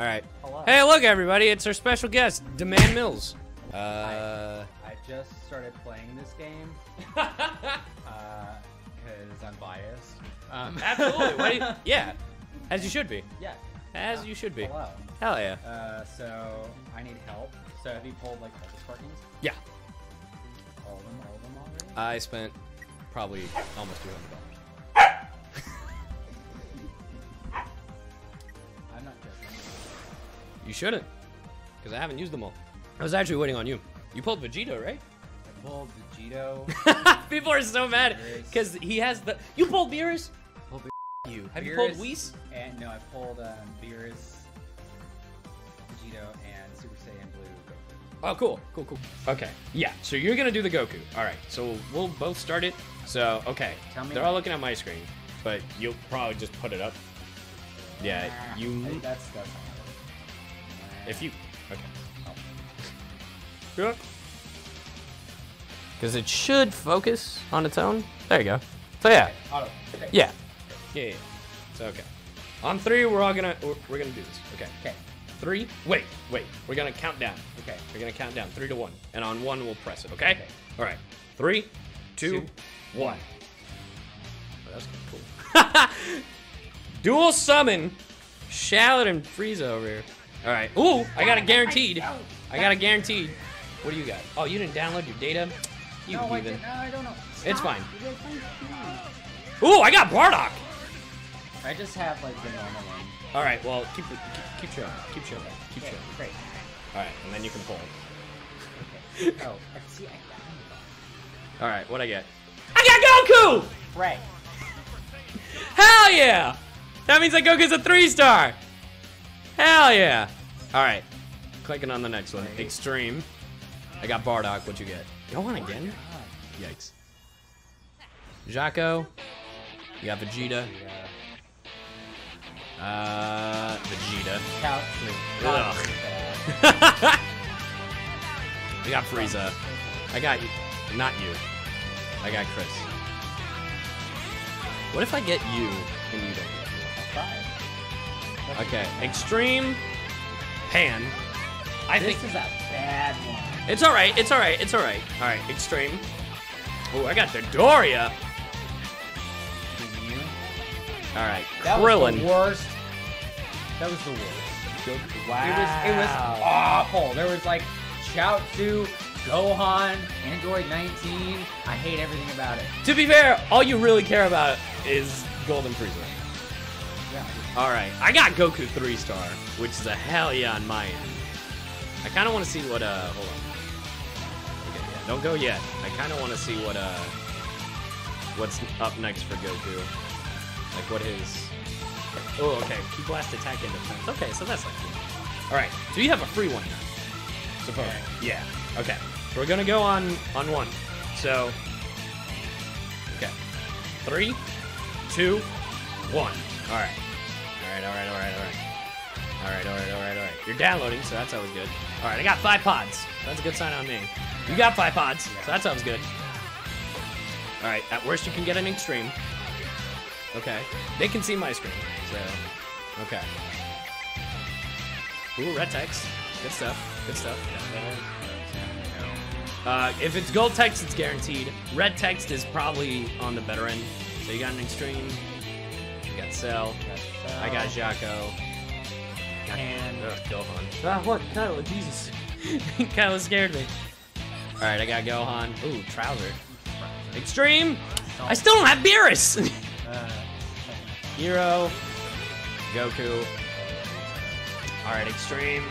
All right. Hello. Hey, look, everybody! It's our special guest, Daman Mills. I just started playing this game because I'm biased. Absolutely. Why do you, yeah, as you should be. Yeah. As you should be. Hello. Hell yeah. So I need help. So have you pulled like all the sparkings? Yeah. All of them already? I spent probably almost $200. I'm not joking. You shouldn't, because I haven't used them all. I was actually waiting on you. You pulled Vegito, right? I pulled Vegito. People are so mad because he has the. You pulled Beerus. You have Beerus, you pulled Whis? And no, I pulled Beerus, Vegito, and Super Saiyan Blue Goku. Oh, cool. Okay, yeah. So you're gonna do the Goku. All right. So we'll both start it. So okay, tell me. They're all looking at my screen, but you'll probably just put it up. Yeah, you. I, that's if you. Okay. Because it should focus on its own. There you go. So yeah. Auto. Okay. Yeah. So okay. On three, we're gonna do this. Okay. Okay. Three. Wait. We're gonna count down. Okay. We're gonna count down 3 to 1, and on one we'll press it. Okay. All right. 3, 2, 1. Oh, that's cool. Dual summon, Shallot and Frieza over here. All right. Ooh, I got a guaranteed. What do you got? Oh, you didn't download your data? You no, I didn't. No, I don't know. Stop. It's fine. Ooh, I got Bardock! I just have, like, the normal one. All right, well, keep showing. Great. All right, and then you can pull it. Okay. Oh, see, I got it. All right, what'd I get? I got Goku! Right. Hell yeah! That means that Goku's a 3-star! Hell yeah! All right, clicking on the next one. Right. Extreme. I got Bardock. What'd you get? Go on again? Oh, yikes. Jaco. You got Vegeta. Vegeta. Ugh. I got Frieza. I got you. Not you. I got Chris. What if I get you and you don't get me? Okay. Extreme. Pan. I think this is a bad one. It's alright. Alright, extreme. Oh, I got the Doria. Alright, Krillin. That was the worst. Wow. It was awful. There was like Chiaotzu, Gohan, Android 19. I hate everything about it. To be fair, all you really care about is Golden Freezer. Yeah. Alright, I got Goku 3-star, which is a hell yeah on my end. I kind of want to see what, hold on. Don't go yet. I kind of want to see what what's up next for Goku. Like what his. Oh, okay. Key blast attack into defense. Okay, so that's like. Cool. All right. So you have a free one now. Suppose. Yeah. Okay. So we're gonna go on one. So. Okay. 3, 2, 1. All right. You're downloading, so that's always good. All right. I got 5 pods. That's a good sign on me. You got 5 pods, so that sounds good. All right, at worst you can get an extreme. Okay, they can see my screen, so okay. Ooh, Raditz, good stuff. If it's gold text, it's guaranteed. Red text is probably on the better end. So you got an extreme. You got Cell. I got Jaco. And Gohan. Ah, what? Kyle, Jesus. Kyle scared me. All right, I got Gohan. Ooh, Trouser. Extreme. I still don't have Beerus. Hero. Goku. All right, extreme.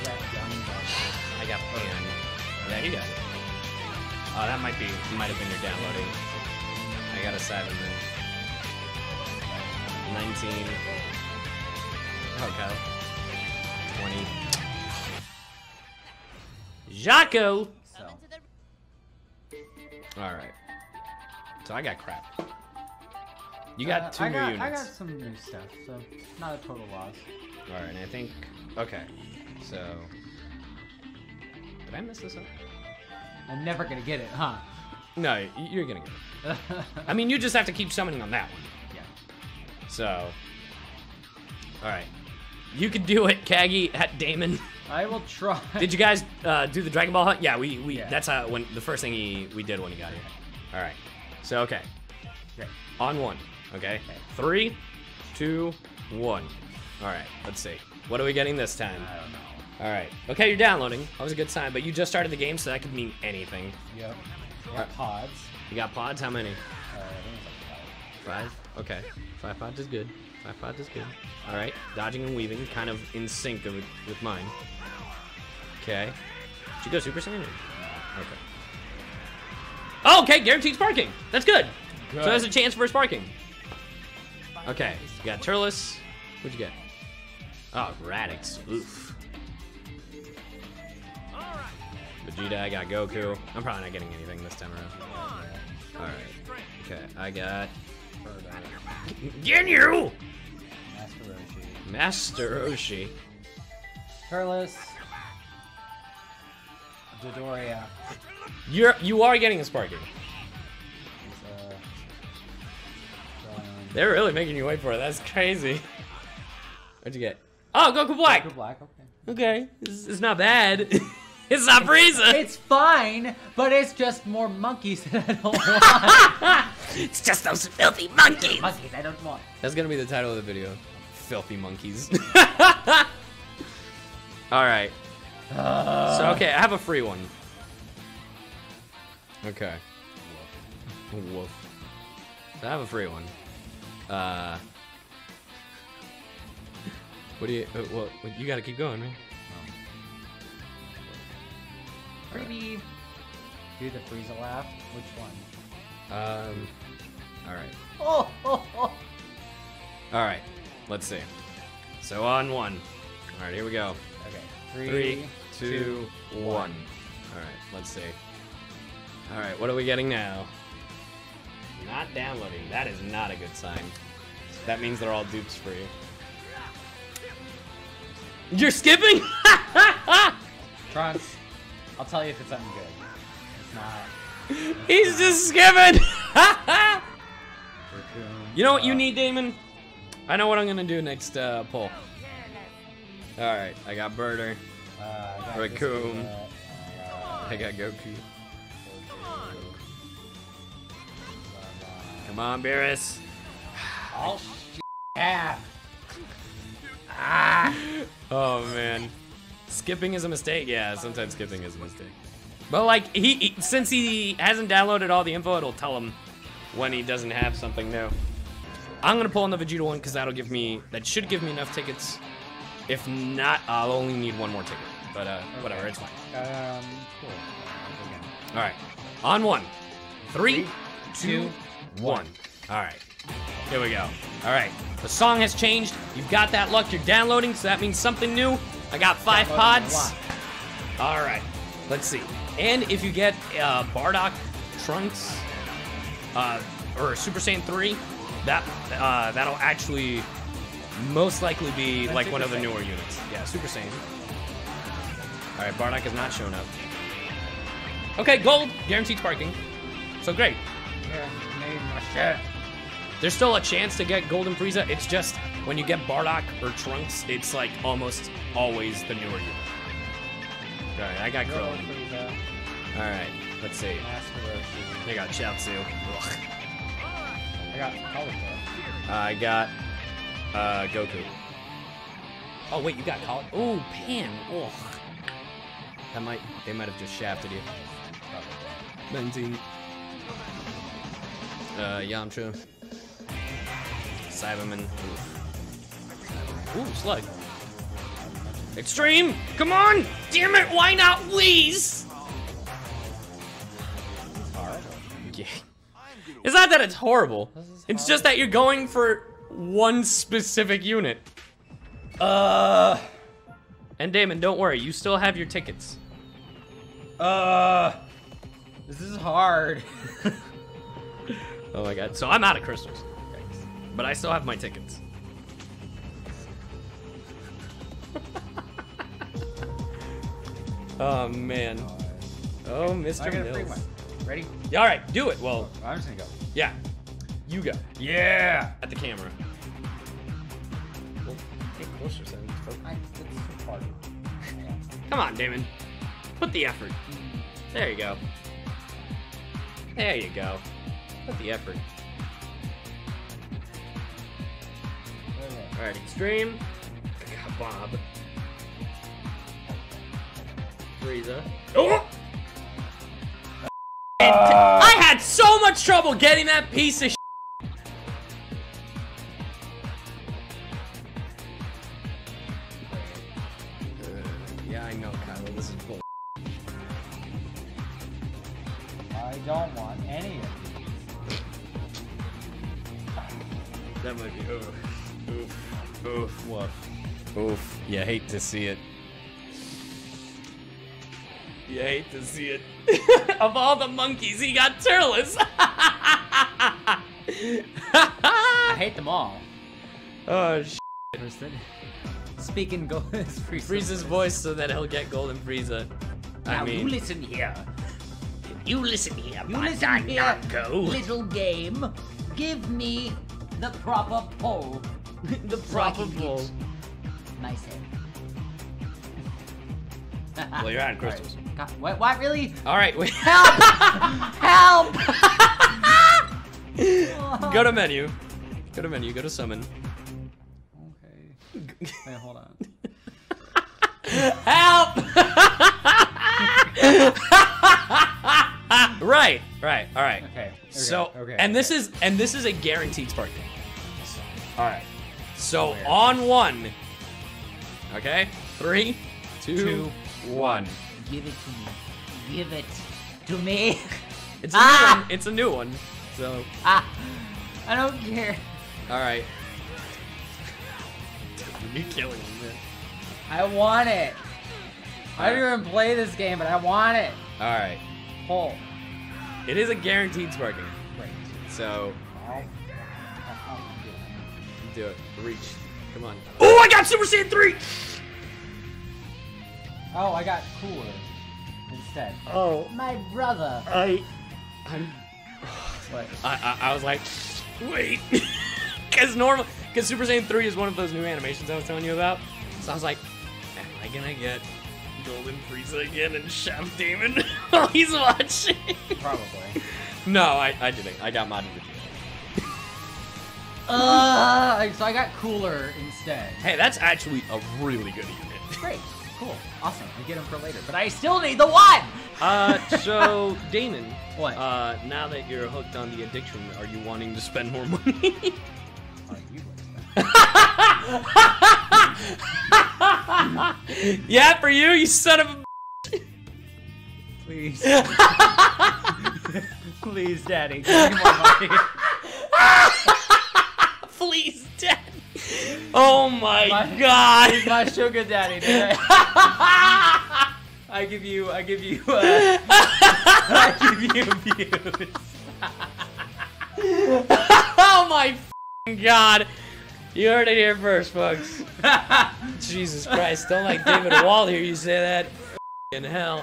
I got Pan. Yeah, you got it. Oh, that might have been your downloading. I got a Cybermen. 19. Oh, Kyle. 20. Jaco. Alright. So I got crap. You got two more units. I got some new stuff, so not a total loss. Alright, I think... Okay. So... Did I mess this up? I'm never gonna get it, huh? No, you're gonna get it. I mean, you just have to keep summoning on that one. Yeah. So... Alright. You can do it, Kaggy at Daman. I will try. Did you guys do the Dragon Ball hunt? Yeah, we that's how when the first thing we did when he got here. All right. So okay. On one. Okay. 3, 2, 1. All right. Let's see. What are we getting this time? I don't know. All right. Okay, you're downloading. That was a good sign, but you just started the game, so that could mean anything. Yep. I got pods. You got pods? How many? Five. Okay. 5 pods is good. 5 pods is good. All right. Dodging and weaving, kind of in sync with mine. Okay. Did you go Super Saiyan? Okay. Oh, okay. Guaranteed sparking. That's good. So there's a chance for sparking. Okay. You got Turles. What'd you get? Oh, Radix. Oof. Vegeta, I got Goku. I'm probably not getting anything this time around. Alright. Okay, I got... Ginyu! Master Roshi. Turles. Dodoria. You are getting a sparking. They're really making you wait for it. That's crazy. What'd you get? Oh, Goku Black! Goku Black, okay. It's not bad. It's not Frieza! It's fine, but it's just more monkeys that I don't want. It's just those filthy monkeys! Monkeys I don't want. That's gonna be the title of the video. Filthy monkeys. Alright. So, okay, I have a free one. Okay. Woof. So I have a free one. What do you... well, you gotta keep going, man. Maybe do the Frieza laugh. Which one? All right. All right. Let's see. So on one. All right. Here we go. Okay. Three, two, one. All right. Let's see. All right. What are we getting now? Not downloading. That is not a good sign. That means they're all dupes for you. You're skipping? Trunks. I'll tell you if it's something good. It's not. He's just skimming! You know what you need, Daman? I know what I'm gonna do next poll. Alright, I got Birder. Raccoon. I got Goku. Come on, Beerus. Oh, shit. Oh, man. Skipping is a mistake. Yeah, sometimes skipping is a mistake. But like he since he hasn't downloaded all the info, it'll tell him when he doesn't have something new. I'm gonna pull on the Vegeta one because that should give me enough tickets. If not, I'll only need one more ticket. But whatever, it's fine. Cool. All right, on one, three, two, one. All right, here we go. All right, the song has changed. You've got that luck. You're downloading, so that means something new. I got 5 pods. Alright, let's see. And if you get Bardock, Trunks, or Super Saiyan 3, that'll actually most likely be like one of the newer units. Yeah, Super Saiyan. Alright, Bardock has not shown up. Okay, gold, guaranteed sparking. So great. Yeah, made my shit. There's still a chance to get Golden Frieza, it's just when you get Bardock or Trunks, it's like almost always the newer unit. Alright, I got Krillin. Alright, let's see. I got Chiaotzu. I got Cauliflower. I got Goku. Oh wait, you got Cauliflower. Ooh, Pan. Ugh. They might have just shafted you. 19. Yamcha. Cybermen. Ooh. Ooh, slug. Extreme! Come on! Damn it, why not Whis? Yeah. It's not that it's horrible. It's just that you're going for one specific unit. And Daman, don't worry, you still have your tickets. This is hard. Oh my god, so I'm out of crystals. But I still have my tickets. Oh man. Oh, Mr. Mills. Ready? Yeah, all right, do it. Well, I'm just gonna go. Yeah. You go. Yeah. At the camera. Well, get closer, Sam. party. Come on, Daman. Put the effort. There you go. There you go. Put the effort. Alright, extreme. Bob. Frieza. Oh! I had so much trouble getting that piece of shit. Yeah, I know, Kyle. This is bull. I don't want any of these. That might be oof. Oof. Oof. What? Oof. You hate to see it. You hate to see it. Of all the monkeys, he got Turles. I hate them all. Oh, shit. Speaking Golden Frieza's voice so that he'll get Golden Frieza. I mean, you listen here. You listen here. You listen here, Nanko. Little game. Give me the proper pole. The proper pole. Myself. Well, you're out of crystals. Right. God, what, really? All right, wait. Help! Help! Go to menu. Go to menu. Go to summon. Okay. Wait, hold on. Help! Right. Right. All right. Okay. So, okay. and this is a guaranteed spark. All right. So weird. On one. Okay. 3, 2, 1. Give it to me. Give it to me. It's a new one. It's a new one. So. I don't care. All right. Dude, you're killing me, man. I want it. I don't even play this game, but I want it. All right. Pull. It is a guaranteed sparking. Right. So. Do it. Reach. Come on. Oh, I got Super Saiyan 3! Oh, I got Cooler instead. Oh. My brother. I was like, wait. Because Super Saiyan 3 is one of those new animations I was telling you about. So I was like, am I going to get Golden Frieza again and Chef Daman while he's watching? Probably. No, I didn't. I got modded Vegeta. So I got Cooler instead. Hey, that's actually a really good unit. Great. Cool. Awesome. I get him for later. But I still need the one! So, Daman. What? Now that you're hooked on the addiction, are you wanting to spend more money? Are you like spend? Yeah, for you, you son of a b****. Please. Please, Daddy. Give me more money. Please, Dad. Oh my God! He's my sugar daddy today. I give you views. Oh my God! You heard it here first, folks. Jesus Christ! Don't like David Wall here. You say that? In hell.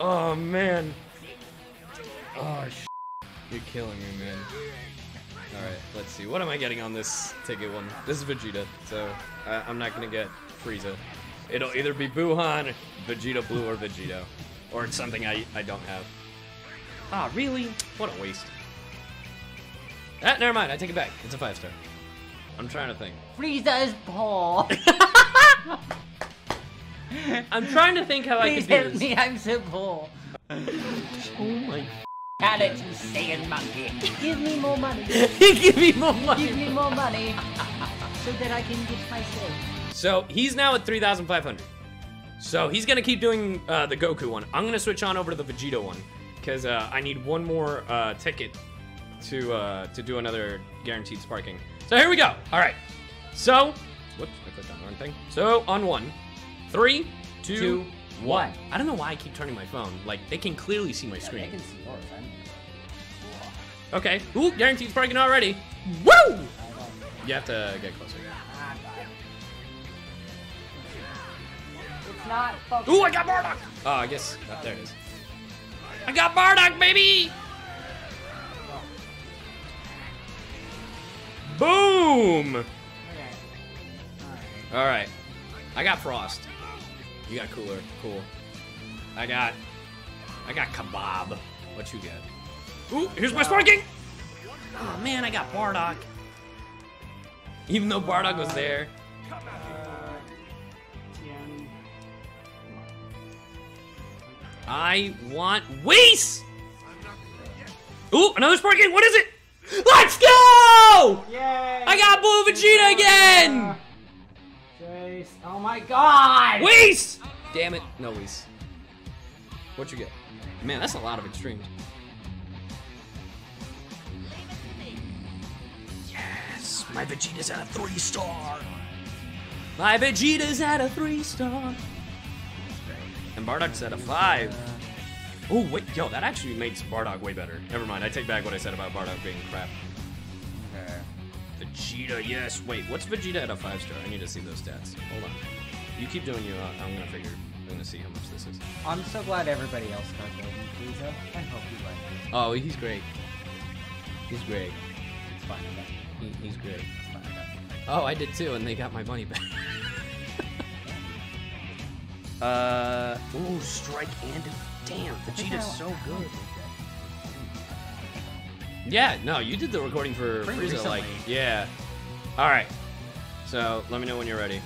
Oh man. Oh shit. You're killing me, man. Alright, let's see. What am I getting on this ticket one? This is Vegeta, so I'm not going to get Frieza. It'll either be Buuhan, Vegeta Blue, or Vegito. Or it's something I don't have. Ah, really? What a waste. Ah, never mind. I take it back. It's a 5-star. I'm trying to think. Frieza is Paul. I'm trying to think how I can do this. Please help me, I'm so poor. Oh my God. It, you Saiyan monkey. Give me more money. Give me more money. Give me more money so that I can get myself. So he's now at 3,500. So he's gonna keep doing the Goku one. I'm gonna switch on over to the Vegito one because I need one more ticket to do another guaranteed sparking. So here we go. All right. So, whoops, I clicked on the wrong thing. So on one, 3, 2, 1. I don't know why I keep turning my phone. Like, they can clearly see my screen. They can see yours. Okay. Ooh, guaranteed sparking already. Woo! You have to get closer. It's not focused. Ooh, I got Bardock! Oh, I guess. Oh, there it is. I got Bardock, baby! Boom! Alright. I got Frost. You got Cooler. Cool. I got Kebab. What you got? Ooh, here's my Sparking! Oh man, I got Bardock. Even though Bardock was there. I want Whis! Ooh, another Sparking! What is it? Let's go! Yay! I got Blue Vegeta again! Chase. Oh my god! Whis! Damn it. No Whis. What you get? Man, that's a lot of extremes. Yes! My Vegeta's at a 3-star! My Vegeta's at a 3-star! And Bardock's at a 5. Oh, wait, yo, that actually makes Bardock way better. Never mind, I take back what I said about Bardock being crap. Vegeta, yes. Wait, what's Vegeta at a 5-star? I need to see those stats. Hold on. You keep doing your own. I'm gonna see how much this is. I'm so glad everybody else got Golden Freezer. I hope you like it. Oh, he's great. He's great. It's fine. He's great. It's fine. Oh, I did too, and they got my money back. Ooh, strike and damn, Vegeta's so good. Yeah, no, you did the recording for Frieza, like, yeah. Alright, so let me know when you're ready.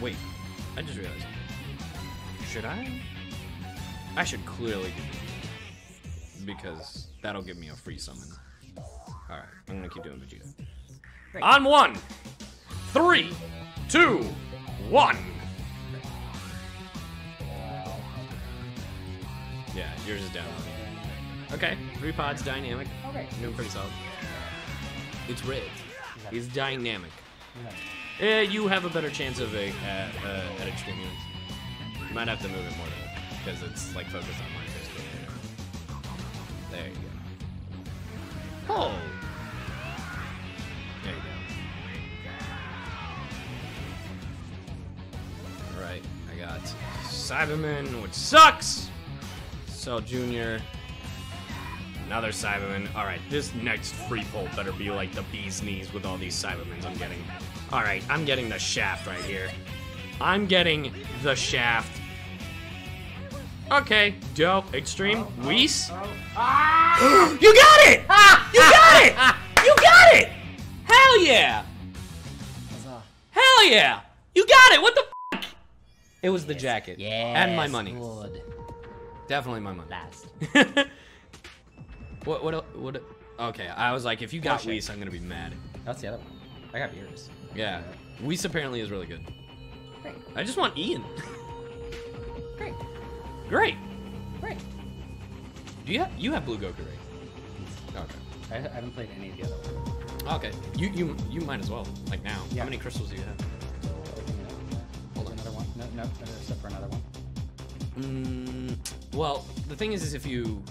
Wait, I just realized. Should I? I should clearly do Vegeta, because that'll give me a free summon. Alright, I'm gonna keep doing Vegeta. Great. On 1, 3, 2, 1. Yeah, yours is down. Okay, 3 pods, dynamic. Okay. You're doing pretty solid. It's red. It's dynamic. Yeah, you have a better chance of at extreme units. You might have to move it more though, because it's like focused on my history. There you go. Oh! There you go. Alright, I got Cybermen, which sucks! Cell Jr. Another Cyberman. Alright, this next free pull better be like the bee's knees with all these Cybermans I'm getting. Alright, I'm getting the shaft right here. I'm getting the shaft. Okay, dope. Extreme. Whis. Ah! You got it! Ah! You got it! You got it! Hell yeah! Hell yeah! You got it! What the f? It was the jacket. Yes. And my money. Lord. Definitely my money. Last. What? Okay, I was like, if you got Whis, I'm gonna be mad. That's the other one. I got Beerus. Yeah, Whis apparently is really good. Great. I just want Ian. Great. Great. Great. Do you have Blue Goku, right? Okay. I haven't played any of the other ones. Okay. You might as well. Like now. Yeah. How many crystals do you have? Hold on. Another one. No. Except for another one. Well, the thing is if you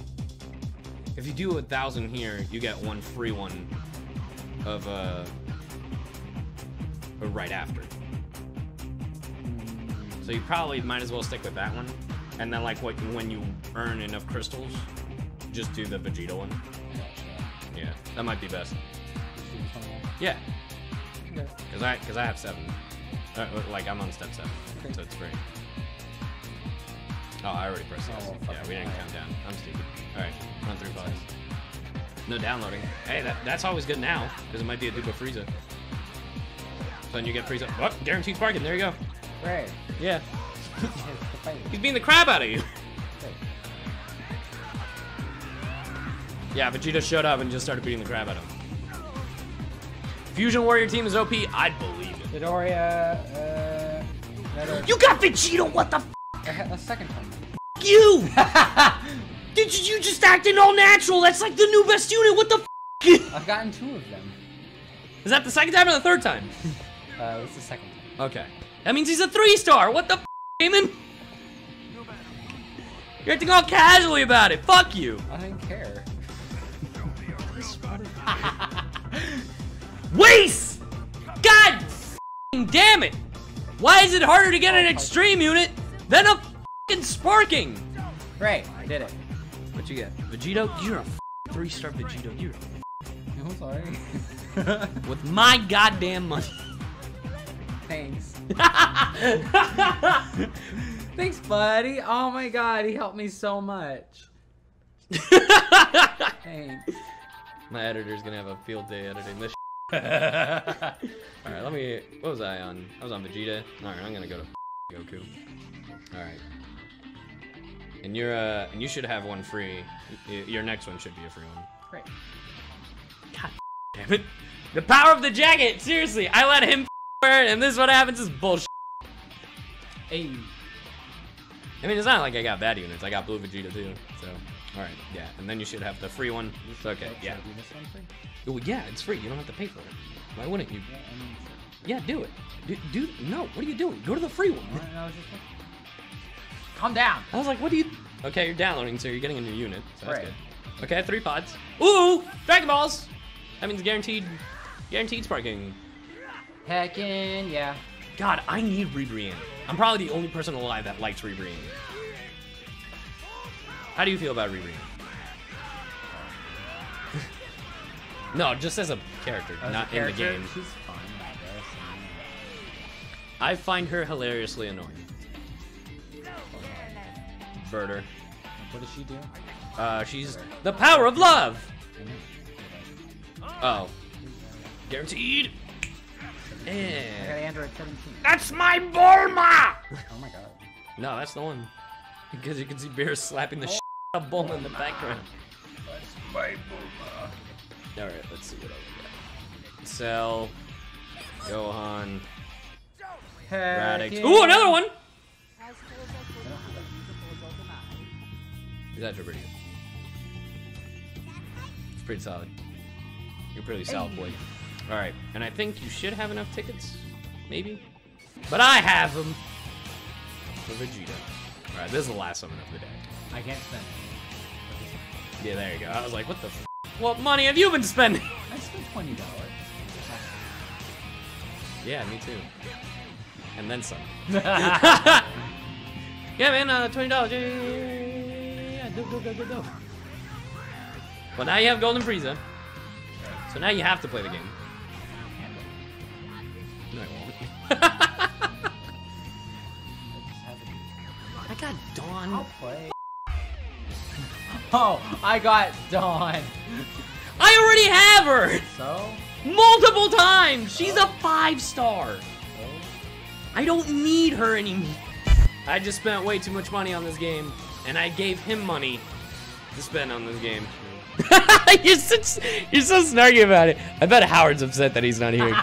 do 1,000 here, you get one free one of right after. So you probably might as well stick with that one, and then like when you earn enough crystals, just do the Vegeta one. Yeah, that might be best. Yeah, because I have 7. Like I'm on step 7, so it's free. Oh, I already pressed this. Yeah, we didn't count down. I'm stupid. Alright, run 3 pods. No downloading. Hey, that's always good now, because it might be a dupe of Frieza. So then you get Frieza. Oh, guaranteed sparking. There you go. Right. Yeah. He's beating the crap out of you. Yeah, Vegeta showed up and just started beating the crap out of him. Fusion Warrior team is OP. I'd believe it. Midoriya, you got Vegeta, what the f? A second time. F you! Did you just acting all natural? That's like the new best unit. What the f? I've gotten 2 of them. Is that the second time or the third time? It's the second time. Okay. That means he's a 3-star. What the f, Damon? You're acting all casually about it. Fuck you. I didn't care. Whis! God damn it! Why is it harder to get an extreme unit than a f***ing Sparking! Great, I did it. What'd you get? Vegito? You're a f***ing 3-star Vegito. You're a f***ing... I'm sorry. With my goddamn money. thanks. Thanks, buddy. Oh my god, he helped me so much. Thanks. My editor's gonna have a field day editing this. Alright, let me. What was I on? I was on Vegeta. Alright, I'm gonna go to Goku. Alright. And you're, and you should have one free. Your next one should be a free one. Great. God damn it. The power of the jacket! Seriously, I let him wear it, and this is what happens, is bullshit. Hey. I mean, it's not like I got bad units. I got blue Vegeta too, so. Alright, yeah. And then you should have the free one. It's okay, yeah. Should I do this one free? Oh, yeah, it's free. You don't have to pay for it. Why wouldn't you? Yeah, I mean, yeah, do it. Do no, what are you doing? Go to the free one. No, just calm down. I was like, what do you? Okay, you're downloading, so you're getting a new unit. So that's good. Okay, 3 pods. Ooh, Dragon Balls. That means guaranteed sparking. Heckin' yeah. God, I need Ribrianne. I'm probably the only person alive that likes Ribrianne. How do you feel about Ribrianne? No, just as a character, as not a character, in the game. She's fine, I guess. I find her hilariously annoying. Birder. What does she do? She's the power of love! Oh. Guaranteed! I got Android 17. That's my Bulma! Oh my god. No, that's the one. Because you can see Beerus slapping the shit out of Bulma in the background. That's my Bulma. Alright, let's see what I got. Cell. Gohan. Radix. Ooh, another one! These actually are pretty good. It's pretty solid. You're pretty solid, boy. Alright, and I think you should have enough tickets. Maybe. But I have them! For Vegeta. Alright, this is the last summon of the day. I can't spend it. Yeah, there you go. I was like, what the f? What money have you been spending? I spent $20. Yeah, me too. And then some. Yeah, man, $20. Yeah, go. Well, now you have Golden Freezer. So now you have to play the game. No, I won't. I got Dawn. I'll play. Oh, I got Dawn. I already have her! So? Multiple times! She's a 5-star! So? I don't need her anymore. I just spent way too much money on this game, and I gave him money to spend on this game. You're so snarky about it. I bet Howard's upset that he's not here.